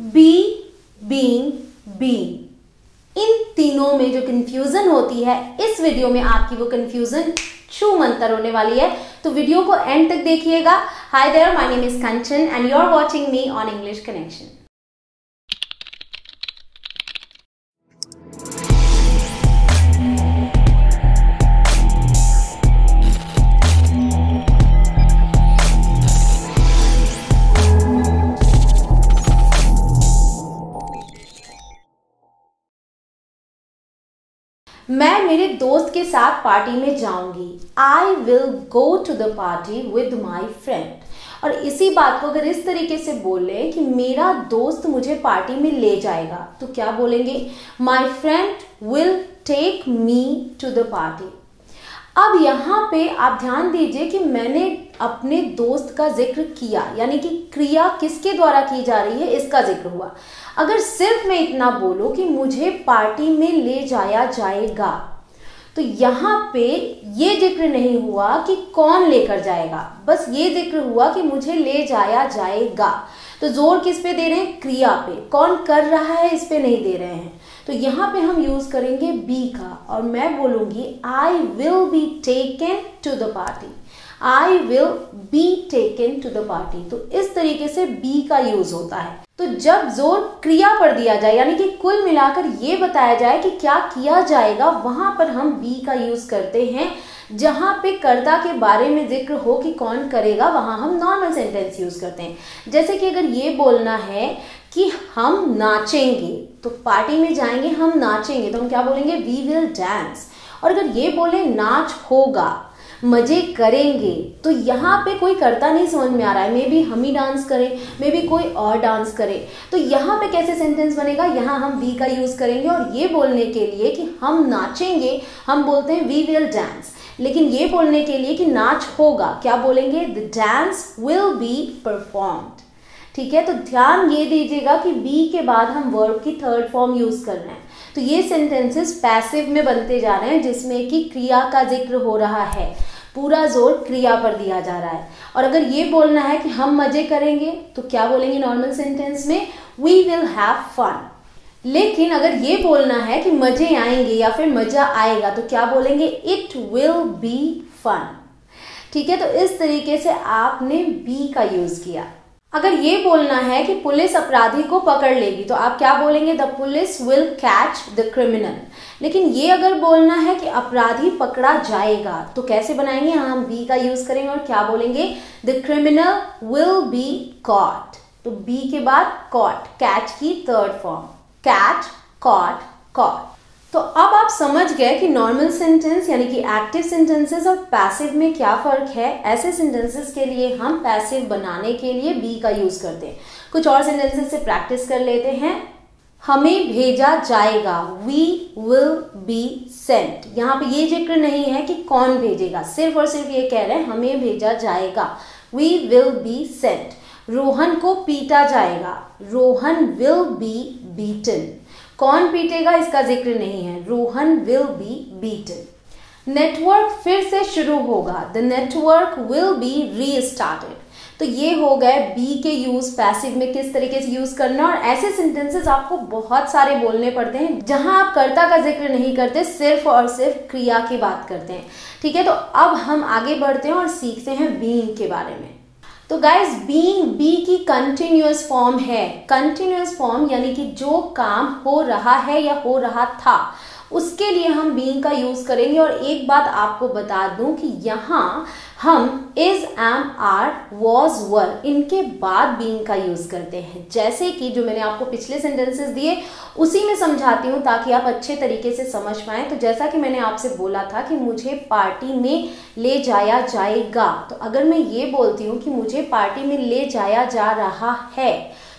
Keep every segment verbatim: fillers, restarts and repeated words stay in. B being being. इन तीनों में जो कंफ्यूजन होती है, इस वीडियो में आपकी वो कंफ्यूजन छू मंतर होने वाली है, तो वीडियो को एंड तक देखिएगा। Hi there, my name is Kanchan and you are watching me on English connection. मैं मेरे दोस्त के साथ पार्टी में जाऊंगी। I will go to the party with my friend. और इसी बात को अगर इस तरीके से बोले कि मेरा दोस्त मुझे पार्टी में ले जाएगा, तो क्या बोलेंगे? My friend will take me to the party. अब यहाँ पे आप ध्यान दीजिए कि मैंने अपने दोस्त का जिक्र किया, यानी कि क्रिया किसके द्वारा की जा रही है इसका जिक्र हुआ। अगर सिर्फ मैं इतना बोलूं कि मुझे पार्टी में ले जाया जाएगा, तो यहाँ पे ये जिक्र नहीं हुआ कि कौन लेकर जाएगा, बस ये जिक्र हुआ कि मुझे ले जाया जाएगा। तो जोर किस पे दे रहे हैं? क्रिया पे। कौन कर रहा है इस पे नहीं दे रहे हैं। तो यहाँ पे हम यूज करेंगे बी का, और मैं बोलूंगी I will be taken to the party. I will be taken to the party. तो इस तरीके से बी का यूज होता है। तो जब जोर क्रिया पर दिया जाए, यानी कि कुल मिलाकर ये बताया जाए कि क्या किया जाएगा, वहां पर हम बी का यूज करते हैं। जहां पे कर्ता के बारे में जिक्र हो कि कौन करेगा, वहां हम नॉर्मल सेंटेंस यूज करते हैं। जैसे कि अगर ये बोलना है कि हम नाचेंगे, तो पार्टी में जाएंगे हम नाचेंगे, तो हम क्या बोलेंगे? We will dance. और अगर ये बोले नाच होगा, मजे करेंगे, तो यहाँ पे कोई कर्ता नहीं समझ में आ रहा है। मे बी हम ही डांस करें, मे बी कोई और डांस करे, तो यहाँ पे कैसे सेंटेंस बनेगा? यहाँ हम वी का यूज करेंगे। और ये बोलने के लिए कि हम नाचेंगे, हम बोलते हैं वी विल डांस। लेकिन ये बोलने के लिए कि नाच होगा, क्या बोलेंगे? The dance will be performed. ठीक है, तो ध्यान ये दीजिएगा कि बी के बाद हम वर्ब की थर्ड फॉर्म यूज कर रहे हैं। तो ये सेंटेंसेस पैसिव में बनते जा रहे हैं, जिसमें कि क्रिया का जिक्र हो रहा है, पूरा जोर क्रिया पर दिया जा रहा है। और अगर ये बोलना है कि हम मजे करेंगे, तो क्या बोलेंगे नॉर्मल सेंटेंस में? We will have fun. लेकिन अगर ये बोलना है कि मजे आएंगे या फिर मजा आएगा, तो क्या बोलेंगे? It will be fun. ठीक है, तो इस तरीके से आपने बी का यूज किया। अगर ये बोलना है कि पुलिस अपराधी को पकड़ लेगी, तो आप क्या बोलेंगे? The police will catch the criminal. लेकिन ये अगर बोलना है कि अपराधी पकड़ा जाएगा, तो कैसे बनाएंगे? हम बी का यूज करेंगे और क्या बोलेंगे? The criminal will be caught. तो बी के बाद कॉट, कैच की third form, catch caught caught. तो अब आप समझ गए कि नॉर्मल सेंटेंस यानी कि एक्टिव सेंटेंसेस और पैसिव में क्या फ़र्क है। ऐसे सेंटेंसेस के लिए हम पैसिव बनाने के लिए बी का यूज़ करते हैं। कुछ और सेंटेंसेस से प्रैक्टिस कर लेते हैं। हमें भेजा जाएगा, वी विल बी सेंट। यहाँ पे ये जिक्र नहीं है कि कौन भेजेगा, सिर्फ और सिर्फ ये कह रहे हैं हमें भेजा जाएगा, we will be sent. Rohan को पीटा जाएगा, रोहन विल बी बीटन। कौन पीटेगा इसका जिक्र नहीं है, Rohan will be beaten. Network फिर से शुरू होगा, the network will be restarted. तो ये हो गए बी के यूज, पैसिव में किस तरीके से यूज करना। और ऐसे सेंटेंसेस आपको बहुत सारे बोलने पड़ते हैं जहां आप कर्ता का जिक्र नहीं करते, सिर्फ और सिर्फ क्रिया की बात करते हैं। ठीक है, तो अब हम आगे बढ़ते हैं और सीखते हैं बीइंग के बारे में। तो गाइज, बीइंग बी की कंटिन्यूअस फॉर्म है। कंटिन्यूअस फॉर्म यानी कि जो काम हो रहा है या हो रहा था, उसके लिए हम बीइंग का यूज करेंगे। और एक बात आपको बता दूं कि यहाँ हम is, am, are, was, were, इनके बाद बीइंग का यूज करते हैं। जैसे कि जो मैंने आपको पिछले सेंटेंसेस दिए उसी में समझाती हूँ, ताकि आप अच्छे तरीके से समझ पाएं। तो जैसा कि मैंने आपसे बोला था कि मुझे पार्टी में ले जाया जाएगा, तो अगर मैं ये बोलती हूँ कि मुझे पार्टी में ले जाया जा रहा है,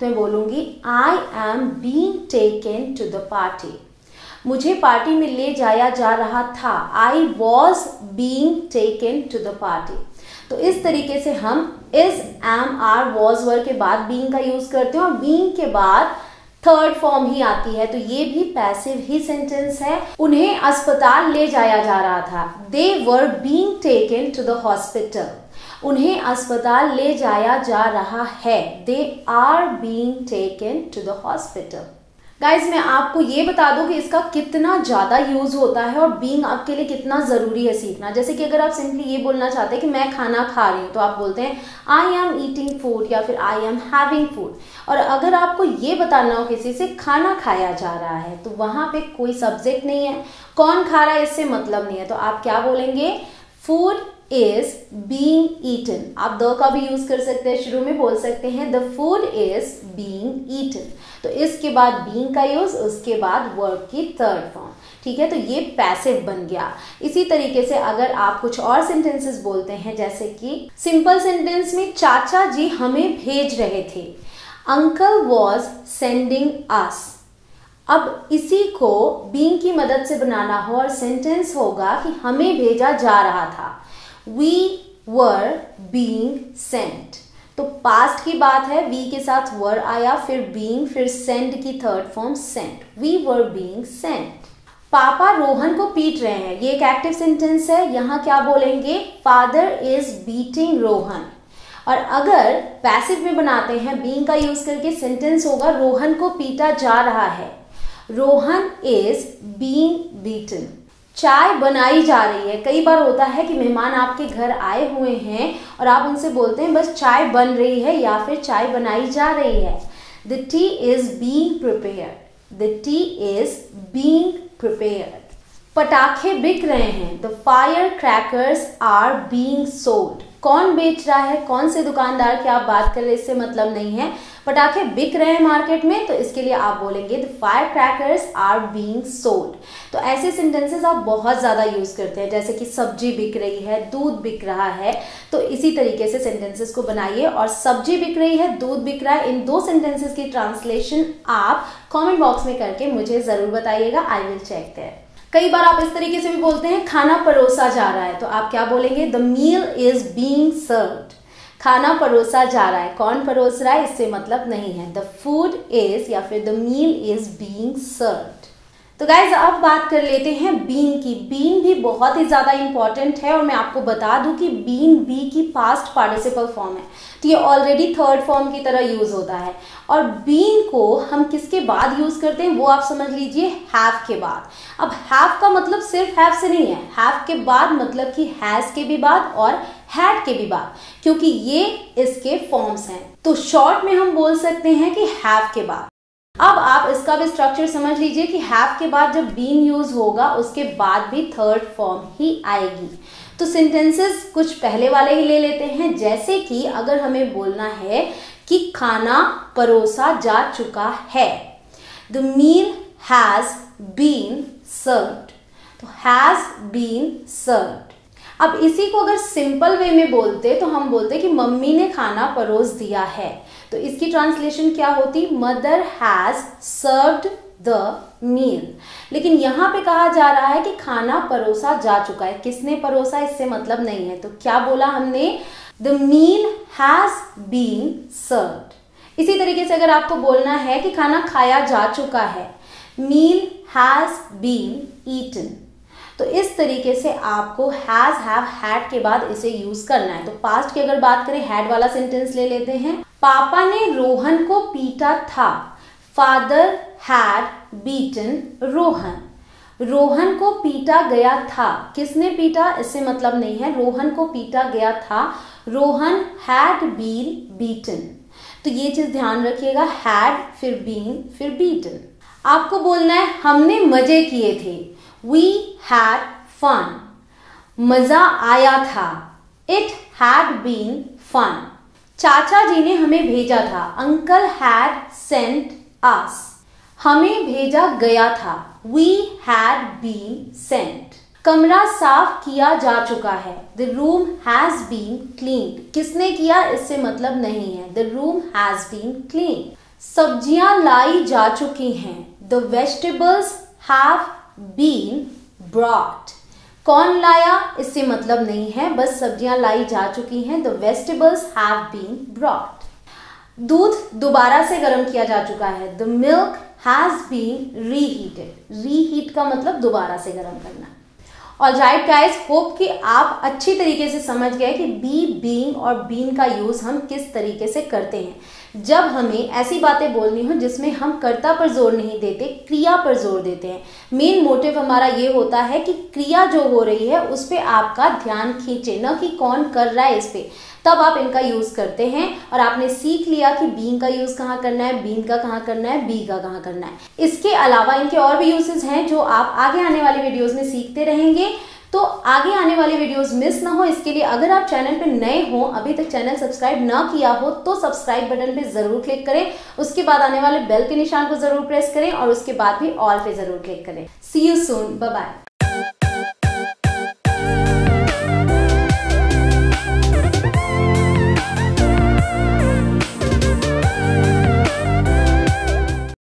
तो मैं बोलूँगी I am being taken to the party. मुझे पार्टी में ले जाया जा रहा था, I was being taken to the party. तो इस तरीके से हम is, am, are, was, were के बाद बीइंग का यूज करते हैं। और बीइंग के बाद थर्ड फॉर्म ही आती है, तो ये भी पैसिव ही सेंटेंस है। उन्हें अस्पताल ले जाया जा रहा था, they were being taken to the hospital. उन्हें अस्पताल ले जाया जा रहा है। They are being taken to the hospital. Guys मैं आपको ये बता दूं कि इसका कितना ज़्यादा यूज़ होता है और बीइंग आपके लिए कितना ज़रूरी है सीखना। जैसे कि अगर आप सिंपली ये बोलना चाहते हैं कि मैं खाना खा रही हूँ तो आप बोलते हैं आई एम ईटिंग फूड या फिर आई एम हैविंग फूड। और अगर आपको ये बताना हो किसी से खाना खाया जा रहा है तो वहाँ पे कोई सब्जेक्ट नहीं है, कौन खा रहा है इससे मतलब नहीं है, तो आप क्या बोलेंगे, फूड इज बीइंग ईटन। आप द का भी यूज कर सकते हैं, शुरू में बोल सकते हैं the food is being eaten. तो इसके बाद बीइंग का यूज, उसके बाद वर्ब की थर्ड फॉर्म, ठीक है। तो ये पैसिव बन गया। इसी तरीके से अगर आप कुछ और सेंटेंसेस बोलते हैं, जैसे कि सिंपल सेंटेंस में चाचा जी हमें भेज रहे थे, अंकल वॉज सेंडिंग अस। अब इसी को बीइंग की मदद से बनाना हो और सेंटेंस होगा कि हमें भेजा जा रहा था, वी वर बीइंग सेंट। तो पास्ट की बात है, वी के साथ वर आया, फिर बीइंग, फिर सेंड की third form sent, we were being sent. पापा रोहन को पीट रहे हैं, ये एक एक्टिव सेंटेंस है, यहाँ क्या बोलेंगे, फादर इज बीटिंग रोहन। और अगर पैसिव में बनाते हैं बीइंग का यूज करके, सेंटेंस होगा रोहन को पीटा जा रहा है, रोहन इज बीइंग बीटन। चाय बनाई जा रही है। कई बार होता है कि मेहमान आपके घर आए हुए हैं और आप उनसे बोलते हैं बस चाय बन रही है या फिर चाय बनाई जा रही है, the tea is being prepared, the tea is being prepared. पटाखे बिक रहे हैं, the fire crackers are being sold. कौन बेच रहा है, कौन से दुकानदार की आप बात कर रहे हैं इससे मतलब नहीं है, पटाखे बिक रहे हैं मार्केट में, तो इसके लिए आप बोलेंगे the fire crackers are being sold. तो ऐसे सेंटेंसेस आप बहुत ज़्यादा यूज़ करते हैं, जैसे कि सब्जी बिक रही है, दूध बिक रहा है। तो इसी तरीके से सेंटेंसेस को बनाइए। और सब्जी बिक रही है, दूध बिक रहा है, इन दो सेंटेंसेस की ट्रांसलेशन आप कॉमेंट बॉक्स में करके मुझे ज़रूर बताइएगा, आई विल चेक दैट। कई बार आप इस तरीके से भी बोलते हैं खाना परोसा जा रहा है, तो आप क्या बोलेंगे, the meal is being served. खाना परोसा जा रहा है, कौन परोस रहा है इससे मतलब नहीं है, द फूड इज या फिर the meal is being served. तो गाइज अब बात कर लेते हैं बीइंग की। बीइंग भी बहुत ही ज़्यादा इंपॉर्टेंट है और मैं आपको बता दूं कि बीइंग बी की पास्ट पार्टिसिपल फॉर्म है, तो ये ऑलरेडी थर्ड फॉर्म की तरह यूज़ होता है। और बीइंग को हम किसके बाद यूज़ करते हैं वो आप समझ लीजिए, हैव के बाद। अब हैव का मतलब सिर्फ हैव से नहीं है, हैव के बाद मतलब कि हैज़ के भी बाद और हैड के भी बाद, क्योंकि ये इसके फॉर्म्स हैं। तो शॉर्ट में हम बोल सकते हैं कि हैव के बाद। अब आप इसका भी स्ट्रक्चर समझ लीजिए कि हैव के बाद जब बीन यूज होगा उसके बाद भी थर्ड फॉर्म ही आएगी। तो सेंटेंसेस कुछ पहले वाले ही ले लेते हैं, जैसे कि अगर हमें बोलना है कि खाना परोसा जा चुका है, the meal has been served, तो हैज बीन सर्व्ड। अब इसी को अगर सिंपल वे में बोलते तो हम बोलते कि मम्मी ने खाना परोस दिया है, तो इसकी ट्रांसलेशन क्या होती, mother has served the meal. लेकिन यहाँ पे कहा जा रहा है कि खाना परोसा जा चुका है, किसने परोसा इससे मतलब नहीं है, तो क्या बोला हमने, the meal has been served. इसी तरीके से अगर आपको बोलना है कि खाना खाया जा चुका है, मील हैज बीन ईटन, तो इस तरीके से आपको हैज, हैव, हैड के बाद इसे यूज करना है। तो पास्ट की अगर बात करें, हैड वाला सेंटेंस ले लेते हैं, पापा ने रोहन को पीटा था, father had beaten Rohan. Rohan को पीटा गया था, किसने पीटा इससे मतलब नहीं है, रोहन को पीटा गया था, रोहन हैड बीन बीटन। तो ये चीज ध्यान रखिएगा, हैड फिर बीन फिर बीटन। आपको बोलना है हमने मजे किए थे, We had fun, मज़ा आया था, It had been fun। चाचा जी ने हमें भेजा था, Uncle had sent us। हमें भेजा गया था, We had been sent। कमरा साफ किया जा चुका है, The room has been cleaned। किसने किया इससे मतलब नहीं है, The room has been cleaned। सब्जियां लाई जा चुकी हैं, The vegetables have been brought. कौन लाया इससे मतलब नहीं है, बस सब्जियां लाई जा चुकी हैं, the vegetables have been brought. दूध दोबारा से गर्म किया जा चुका है, the milk has been reheated. Reheat का मतलब दोबारा से गर्म करना। ऑलराइट गाइस, होप कि आप अच्छी तरीके से समझ गए कि बी, बीइंग और बीन का यूज हम किस तरीके से करते हैं जब हमें ऐसी बातें बोलनी हो जिसमें हम कर्ता पर जोर नहीं देते, क्रिया पर जोर देते हैं। मेन मोटिव हमारा ये होता है कि क्रिया जो हो रही है उस पर आपका ध्यान खींचे, न कि कौन कर रहा है इस पर, तब आप इनका यूज करते हैं। और आपने सीख लिया कि बीइंग का यूज कहाँ करना है, बीन का कहाँ करना है, बी का कहाँ करना है। इसके अलावा इनके और भी यूजेस हैं जो आप आगे आने वाले वीडियोस में सीखते रहेंगे, तो आगे आने वाले वीडियोस मिस ना हो इसके लिए अगर आप चैनल पे नए हो, अभी तक चैनल सब्सक्राइब ना किया हो तो सब्सक्राइब बटन पे जरूर क्लिक करें, उसके बाद आने वाले बेल के निशान को जरूर प्रेस करें और उसके बाद भी ऑल पे जरूर क्लिक करें। See you soon, bye bye.